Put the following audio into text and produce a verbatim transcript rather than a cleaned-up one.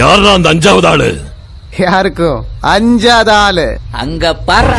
யாரா அந்த அஞ்சாவது ஆளு? யாருக்கும் அஞ்சாவது ஆளு அங்க பாரு.